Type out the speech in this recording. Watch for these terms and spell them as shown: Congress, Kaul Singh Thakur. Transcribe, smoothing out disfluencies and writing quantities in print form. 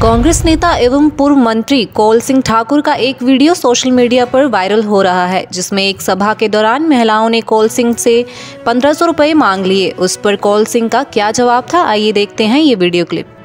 कांग्रेस नेता एवं पूर्व मंत्री कौल सिंह ठाकुर का एक वीडियो सोशल मीडिया पर वायरल हो रहा है, जिसमें एक सभा के दौरान महिलाओं ने कौल सिंह से 1500 रुपये मांग लिए। उस पर कौल सिंह का क्या जवाब था, आइए देखते हैं ये वीडियो क्लिप।